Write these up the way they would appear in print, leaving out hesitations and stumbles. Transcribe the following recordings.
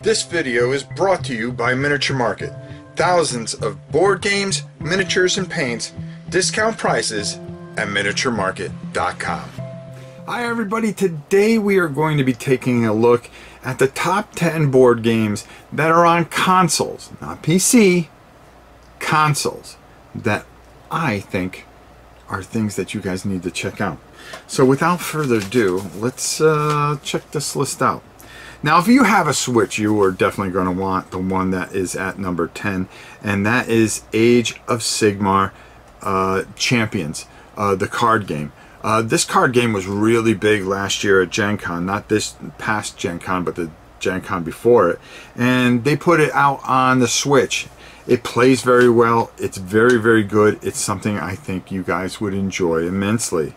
This video is brought to you by Miniature Market. Thousands of board games, miniatures and paints, discount prices at MiniatureMarket.com. Hi everybody, today we are going to be taking a look at the top 10 board games that are on consoles, not PC, consoles, that I think are things that you guys need to check out. So without further ado, let's check this list out. Now, if you have a Switch, you are definitely going to want the one that is at number 10, and that is Age of Sigmar Champions, the card game. This card game was really big last year at Gen Con, not this past Gen Con, but the Gen Con before it, and they put it out on the Switch. It plays very well. It's very, very good. It's something I think you guys would enjoy immensely.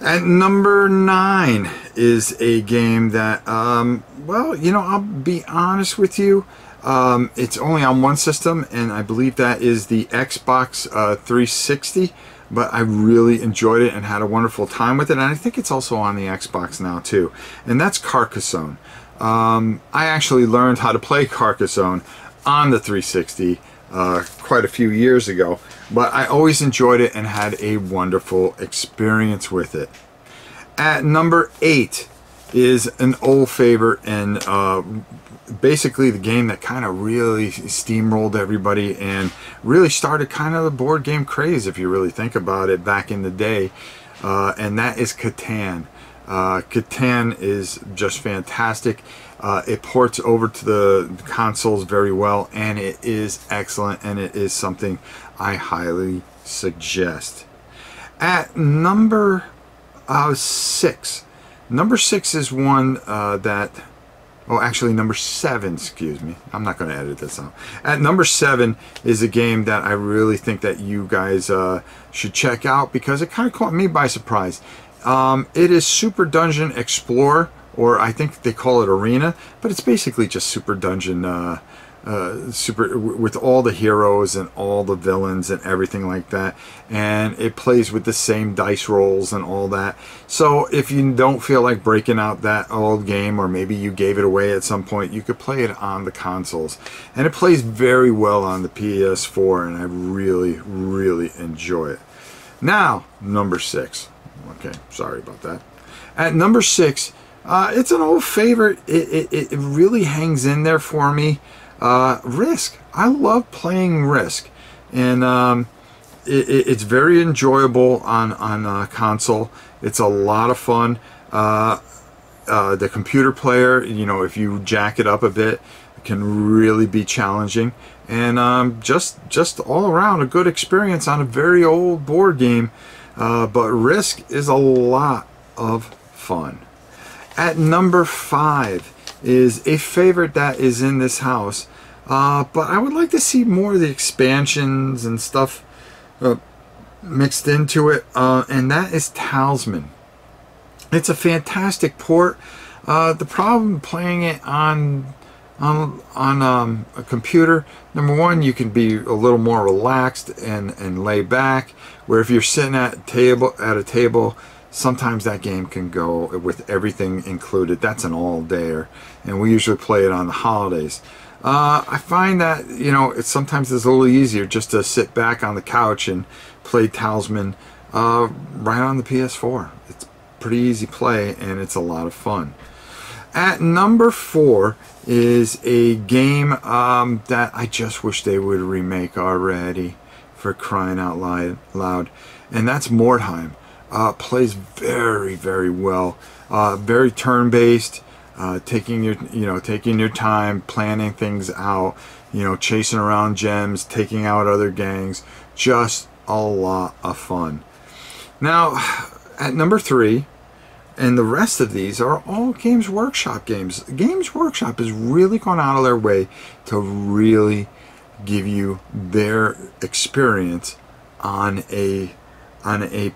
At number 9 is a game that, well, you know, I'll be honest with you, it's only on one system, and I believe that is the Xbox 360, but I really enjoyed it and had a wonderful time with it, and I think it's also on the Xbox now too, and that's Carcassonne. I actually learned how to play Carcassonne on the 360 quite a few years ago, but I always enjoyed it and had a wonderful experience with it. At number 8 is an old favorite, and basically the game that kind of really steamrolled everybody and really started kind of the board game craze, if you really think about it, back in the day, and that is Catan. Catan is just fantastic. It ports over to the consoles very well, and it is excellent, and it is something I highly suggest. At number 6. Number 6 is one that... Oh, actually, number 7, excuse me. I'm not going to edit this out. At number 7 is a game that I really think that you guys should check out, because it kind of caught me by surprise. It is Super Dungeon Explore, or I think they call it Arena, but it's basically just Super Dungeon with all the heroes and all the villains and everything like that, and it plays with the same dice rolls and all that. So if you don't feel like breaking out that old game, or maybe you gave it away at some point, you could play it on the consoles, and it plays very well on the PS4, and I really, really enjoy it. Now, number 6. Okay, sorry about that. At number 6, it's an old favorite. It really hangs in there for me. Risk. I love playing Risk, and it's very enjoyable on console. It's a lot of fun. The computer player, you know, if you jack it up a bit, it can really be challenging, and just all around a good experience on a very old board game. But Risk is a lot of fun. At number 5 is a favorite that is in this house, but I would like to see more of the expansions and stuff mixed into it, and that is Talisman. It's a fantastic port. The problem playing it on a computer, number 1, you can be a little more relaxed and lay back, where if you're sitting at a table, sometimes that game can go with everything included. That's an all-dayer, and we usually play it on the holidays. I find that, you know, sometimes it's a little easier just to sit back on the couch and play Talisman right on the PS4. It's pretty easy play, and it's a lot of fun. At number 4 is a game that I just wish they would remake already, for crying out loud, and that's Mordheim. Plays very, very well. Very turn-based, taking your time, planning things out, you know, chasing around gems, taking out other gangs. Just a lot of fun. Now, at number 3, and the rest of these are all Games Workshop games. Games Workshop is really going out of their way to really give you their experience on a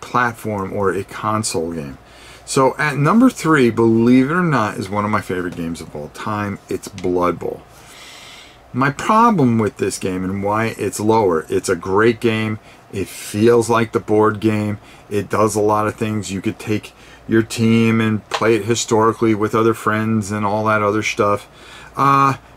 platform or a console game. So at number 3, believe it or not, is one of my favorite games of all time. It's Blood Bowl. My problem with this game and why it's lower, it's a great game. It feels like the board game. It does a lot of things. You could take your team and play it historically with other friends and all that other stuff.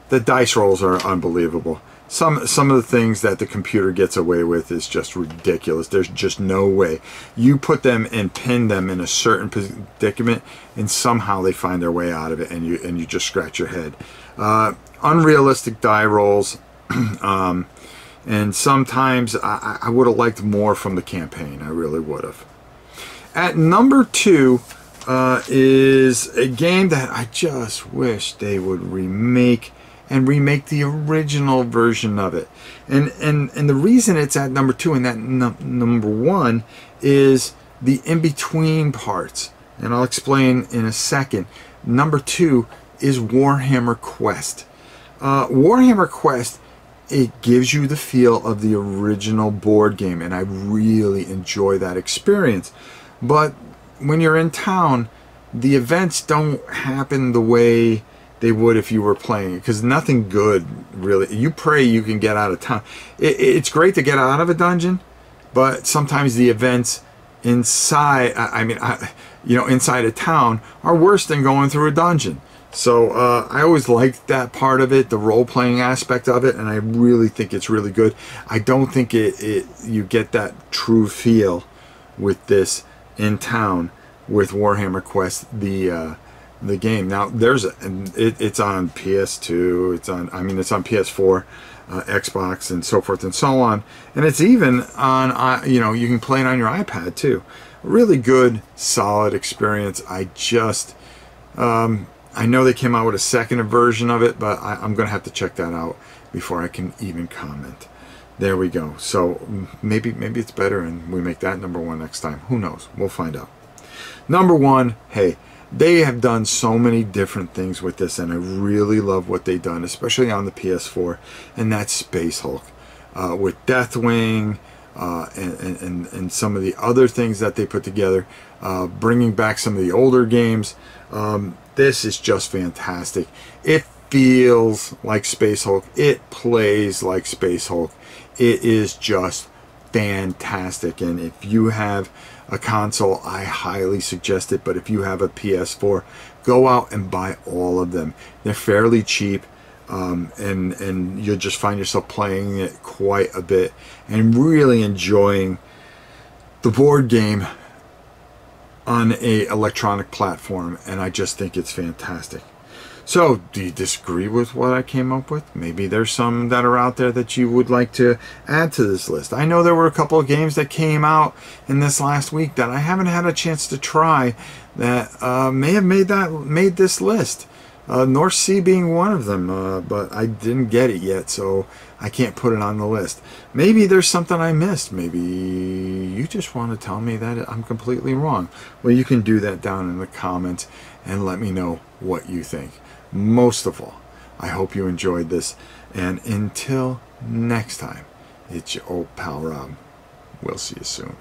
The dice rolls are unbelievable. Some of the things that the computer gets away with is just ridiculous. There's just no way. You put them and pin them in a certain predicament, and somehow they find their way out of it, and you just scratch your head. Unrealistic die rolls, and sometimes I would have liked more from the campaign. I really would have. At number 2 is a game that I just wish they would remake, and remake the original version of it. And the reason it's at number 2 and that number 1 is the in-between parts. And I'll explain in a second. Number 2 is Warhammer Quest. Warhammer Quest, it gives you the feel of the original board game, and I really enjoy that experience. But when you're in town, the events don't happen the way they would if you were playing, because nothing good really. You pray you can get out of town. It's great to get out of a dungeon, but sometimes the events inside, inside a town are worse than going through a dungeon. So I always liked that part of it, the role-playing aspect of it, and I really think it's really good. I don't think you get that true feel with this in town with Warhammer Quest, the game. Now it's on PS2, it's on PS4, Xbox, and so forth and so on, and it's even on you can play it on your iPad too. Really good, solid experience. I just I know they came out with a second version of it, but I'm gonna have to check that out before I can even comment. There we go. So maybe it's better and we make that number 1 next time. Who knows? We'll find out. Number 1, hey, they have done so many different things with this, and I really love what they've done, especially on the PS4, and that's Space Hulk. With Deathwing and some of the other things that they put together, bringing back some of the older games. This is just fantastic. It feels like Space Hulk. It plays like Space Hulk. It is just fantastic, and if you have a console, I highly suggest it. But if you have a PS4, go out and buy all of them. They're fairly cheap, and you'll just find yourself playing it quite a bit and really enjoying the board game on an electronic platform, and I just think it's fantastic. So, do you disagree with what I came up with? Maybe there's some that are out there that you would like to add to this list. I know there were a couple of games that came out in this last week that I haven't had a chance to try that may have made this list. North Sea being one of them, but I didn't get it yet, so I can't put it on the list. Maybe there's something I missed. Maybe you just want to tell me that I'm completely wrong. Well, you can do that down in the comments and let me know what you think. Most of all, I hope you enjoyed this, and until next time, it's your old pal Rob. We'll see you soon.